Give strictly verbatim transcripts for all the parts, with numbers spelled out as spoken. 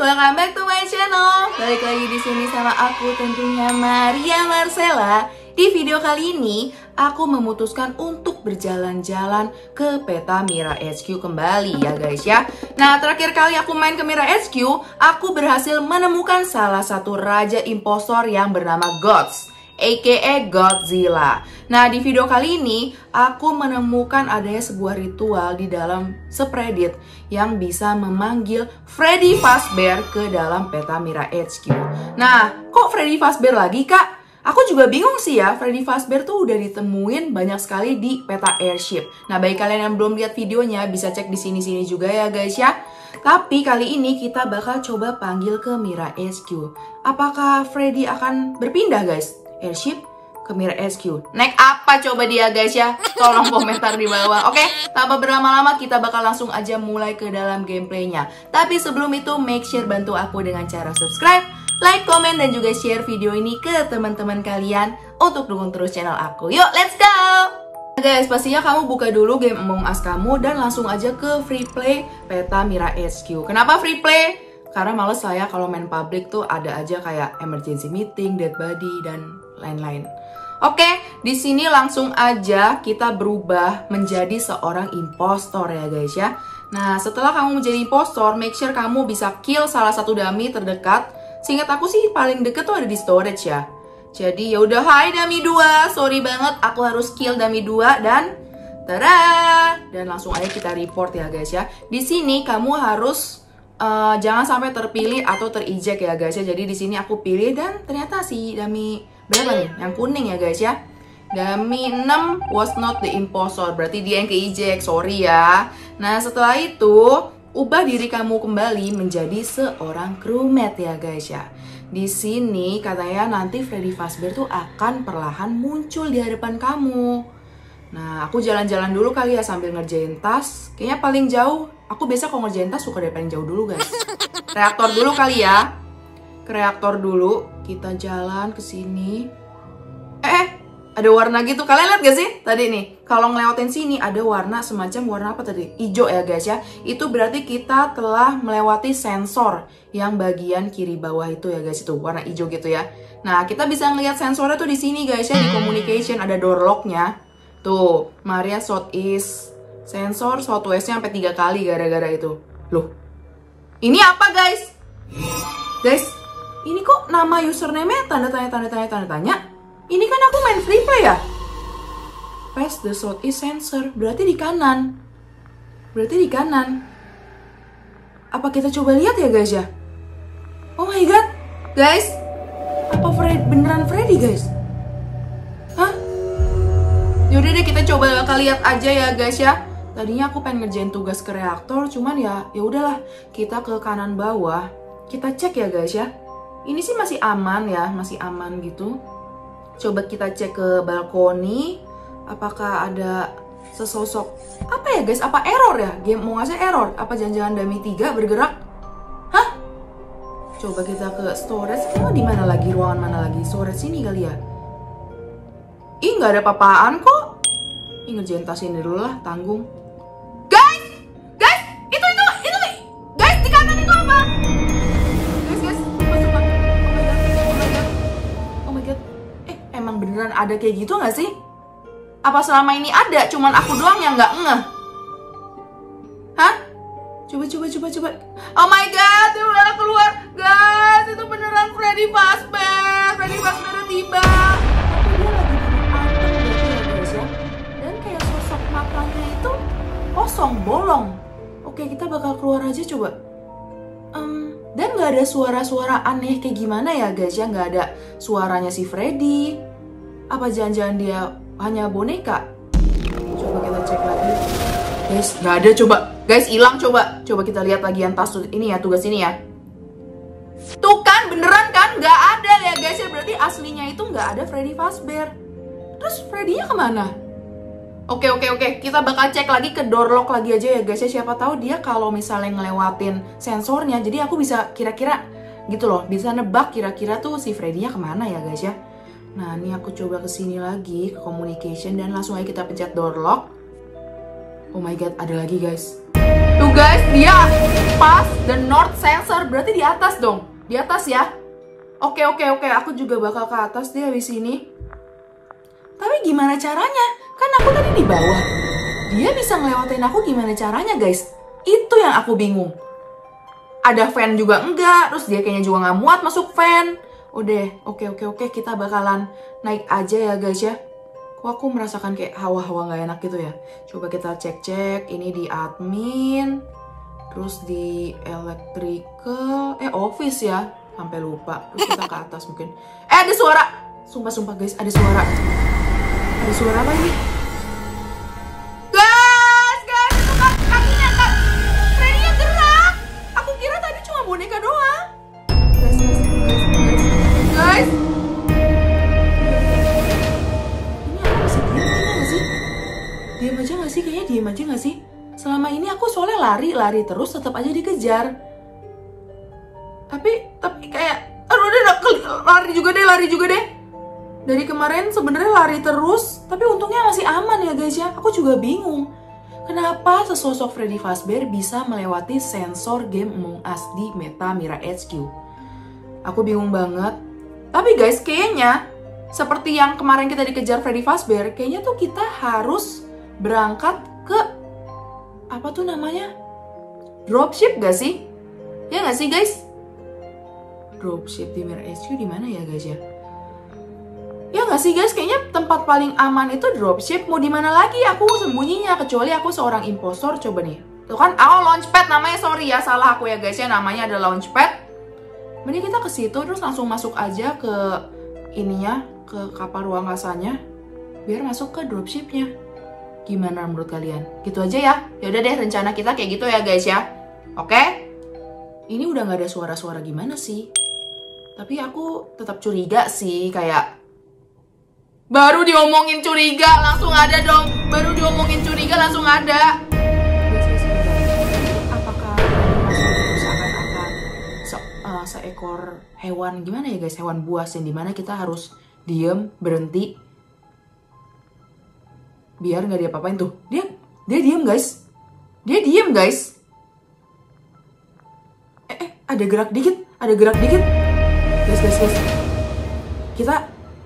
welcome back to my channel. Balik lagi di sini sama aku tentunya Maria Marcella. Di video kali ini aku memutuskan untuk berjalan-jalan ke peta Mira H Q kembali ya guys ya. Nah, terakhir kali aku main ke Mira H Q, aku berhasil menemukan salah satu raja impostor yang bernama Gods, A K A Godzilla. Nah, di video kali ini aku menemukan adanya sebuah ritual di dalam spreadit yang bisa memanggil Freddy Fazbear ke dalam peta Mira H Q. Nah, kok Freddy Fazbear lagi kak? Aku juga bingung sih ya, Freddy Fazbear tuh udah ditemuin banyak sekali di peta Airship. Nah, bagi kalian yang belum lihat videonya bisa cek di sini-sini juga ya guys ya. Tapi kali ini kita bakal coba panggil ke Mira H Q. Apakah Freddy akan berpindah guys? Airship ke Mira H Q. Naik apa coba dia guys ya? Tolong komentar di bawah. Oke, okay? Tanpa berlama-lama kita bakal langsung aja mulai ke dalam gameplaynya. Tapi sebelum itu make sure bantu aku dengan cara subscribe, like, komen, dan juga share video ini ke teman-teman kalian untuk dukung terus channel aku. Yuk, let's go! Guys, pastinya kamu buka dulu game Among Us kamu dan langsung aja ke free play peta Mira H Q. Kenapa free play? Karena males saya kalau main public tuh ada aja kayak emergency meeting, dead body, dan lain-lain. Oke, di sini langsung aja kita berubah menjadi seorang impostor ya guys ya. Nah, setelah kamu menjadi impostor, make sure kamu bisa kill salah satu dummy terdekat. Seingat aku sih paling deket tuh ada di storage ya. Jadi yaudah, hai dummy dua, sorry banget aku harus kill dummy dua dan tada! Dan langsung aja kita report ya guys ya. Di sini kamu harus Uh, jangan sampai terpilih atau terijek ya guys ya. Jadi di sini aku pilih dan ternyata si dummy berapa nih? Yang kuning ya guys ya. Dummy enam was not the impostor. Berarti dia yang keijek. Sorry ya. Nah, setelah itu ubah diri kamu kembali menjadi seorang crewmate ya guys ya. Di sini katanya nanti Freddy Fazbear tuh akan perlahan muncul di hadapan kamu. Nah, aku jalan-jalan dulu kali ya sambil ngerjain tas. Kayaknya paling jauh aku biasa kalau ngerjain tas suka dari paling jauh dulu guys. Reaktor dulu kali ya. Ke reaktor dulu. Kita jalan ke sini. Eh, eh, ada warna gitu. Kalian lihat gak sih? Tadi nih, kalau ngelewatin sini ada warna semacam warna apa tadi? Ijo ya guys ya. Itu berarti kita telah melewati sensor yang bagian kiri bawah itu ya guys. Itu warna ijo gitu ya. Nah, kita bisa ngelihat sensornya tuh di sini guys ya. Di communication ada door lock-nya. Tuh, Maria South East. Sensor suatu S-nya sampai tiga kali gara-gara itu. Loh, ini apa guys? Guys, ini kok nama username-nya tanda tanya tanda tanya tanda tanya? Ini kan aku main free play ya? Pass the shot is sensor. Berarti di kanan. Berarti di kanan. Apa kita coba lihat ya guys ya? Oh my god, guys. Apa Fred beneran Freddy guys? Hah? Yaudah deh kita coba lihat aja ya guys ya. Tadinya aku pengen ngerjain tugas ke reaktor, cuman ya ya udahlah, kita ke kanan bawah, kita cek ya guys ya. Ini sih masih aman ya, masih aman gitu. Coba kita cek ke balkoni, apakah ada sesosok apa ya guys? Apa error ya? Game mau ngasih error? Apa jangan-jangan dummy tiga bergerak? Hah? Coba kita ke storage. Oh, di mana lagi? Ruangan mana lagi? Storage sini kali ya? Ih, nggak ada papaan kok. Ih, ngerjain tas ini dulu lah, tanggung. Beneran ada kayak gitu gak sih? Apa selama ini ada? Cuman aku doang yang gak ngeh? Hah? Coba, coba, coba, coba. Oh my god, itu udah keluar. Guys, itu beneran Freddy Fazbear. Freddy Fazbear tiba. Tapi dia lagi berangkat ya. Dan kayak sosok matanya itu kosong, bolong. Oke, kita bakal keluar aja coba. Um, dan gak ada suara-suara aneh kayak gimana ya guys ya. Gak ada suaranya si Freddy. Apa jangan-jangan dia hanya boneka? Coba kita cek lagi. Guys, nggak ada coba. Guys, hilang coba. Coba kita lihat lagi yang tas ini ya, tugas ini ya. Tuh kan, beneran kan? Nggak ada ya guys ya. Berarti aslinya itu nggak ada Freddy Fazbear. Terus Freddy-nya kemana? Oke, oke, oke. Kita bakal cek lagi ke door lock lagi aja ya guys ya. Siapa tahu dia kalau misalnya ngelewatin sensornya. Jadi aku bisa kira-kira gitu loh. Bisa nebak kira-kira tuh si Freddy-nya kemana ya guys ya. Nah, ini aku coba kesini lagi, ke communication, dan langsung aja kita pencet door lock. Oh my god, ada lagi guys. Tuh tuh guys, dia pas the north sensor, berarti di atas dong, di atas ya. Oke oke oke, aku juga bakal ke atas deh habis ini. Tapi gimana caranya? Kan aku tadi di bawah. Dia bisa ngelewatin aku gimana caranya guys? Itu yang aku bingung. Ada fan juga enggak, terus dia kayaknya juga nggak muat masuk fan. Udah, oke oke oke, kita bakalan naik aja ya guys ya. Kok aku merasakan kayak hawa-hawa nggak enak gitu ya. Coba kita cek-cek, ini di admin, terus di electrical, eh office ya, sampai lupa. Terus kita ke atas mungkin. Eh ada suara, sumpah-sumpah guys, ada suara. Ada suara apa ini? Guys, guys, itu kan kakinya, kan Freddy-nya gerak. Aku kira tadi cuma boneka doang. Guys, guys, guys, guys, guys. Diam aja gak sih? Kayaknya diam aja gak sih? Selama ini aku soalnya lari-lari terus tetap aja dikejar. Tapi, tapi kayak, aduh udah, lari juga deh, lari juga deh. Dari kemarin sebenarnya lari terus, tapi untungnya masih aman ya guys ya. Aku juga bingung, kenapa sesosok Freddy Fazbear bisa melewati sensor game Among Us di meta Mira H Q. Aku bingung banget. Tapi guys, kayaknya seperti yang kemarin kita dikejar Freddy Fazbear, kayaknya tuh kita harus berangkat ke apa tuh namanya, dropship gak sih? Ya gak sih guys? Dropship di Mira H Q di mana ya guys ya? Ya gak sih guys? Kayaknya tempat paling aman itu dropship. Mau di mana lagi aku sembunyinya kecuali aku seorang impostor. Coba nih, tuh kan, oh launchpad namanya, sorry ya salah aku ya guys ya, namanya ada launchpad. Mending kita ke situ terus langsung masuk aja ke ininya, ke kapal ruang kasanya, biar masuk ke dropshipnya. Gimana menurut kalian? Gitu aja ya? Yaudah deh, rencana kita kayak gitu ya guys ya. Oke? Ini udah gak ada suara-suara gimana sih. Tapi aku tetap curiga sih, kayak baru diomongin curiga langsung ada dong. Baru diomongin curiga langsung ada. Apakah seakan-akan se uh, seekor hewan gimana ya guys? Hewan buas yang dimana kita harus diem, berhenti, biar nggak dia apa-apain tuh. Dia dia diem guys. Dia diem guys. Eh, eh ada gerak dikit, ada gerak dikit. Guys, guys, guys. Kita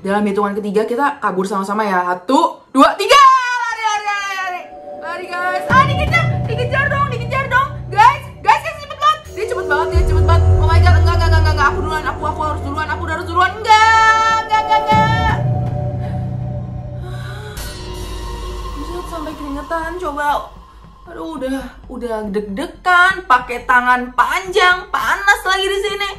dalam hitungan ketiga kita kabur sama-sama ya. Satu, dua, tiga. Lari, lari, lari, lari. Lari guys. Ah dikejar, dikejar dong, dikejar dong. Guys, guys, guys cepet banget. Dia cepet banget, dia cepet banget. Oh my god, enggak, enggak, enggak, enggak. Aku duluan, aku aku harus duluan, aku harus duluan. Enggak, enggak, enggak, enggak. Sampai keringetan, coba, aduh udah udah deg-degan, pakai tangan panjang, panas lagi di sini,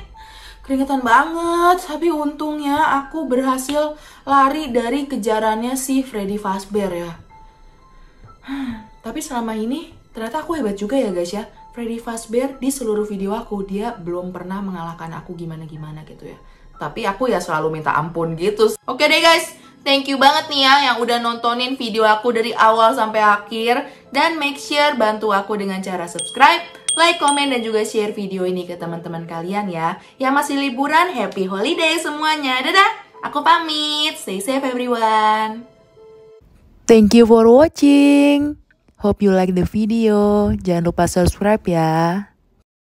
keringetan banget. Tapi untungnya aku berhasil lari dari kejarannya si Freddy Fazbear ya. Tapi selama ini ternyata aku hebat juga ya guys ya. Freddy Fazbear di seluruh video aku dia belum pernah mengalahkan aku gimana-gimana gitu ya. Tapi aku ya selalu minta ampun gitu. Oke deh guys. Thank you banget nih ya yang udah nontonin video aku dari awal sampai akhir. Dan make sure bantu aku dengan cara subscribe, like, komen, dan juga share video ini ke teman-teman kalian ya. Yang masih liburan, happy holiday semuanya. Dadah, aku pamit. Stay safe everyone. Thank you for watching. Hope you like the video. Jangan lupa subscribe ya.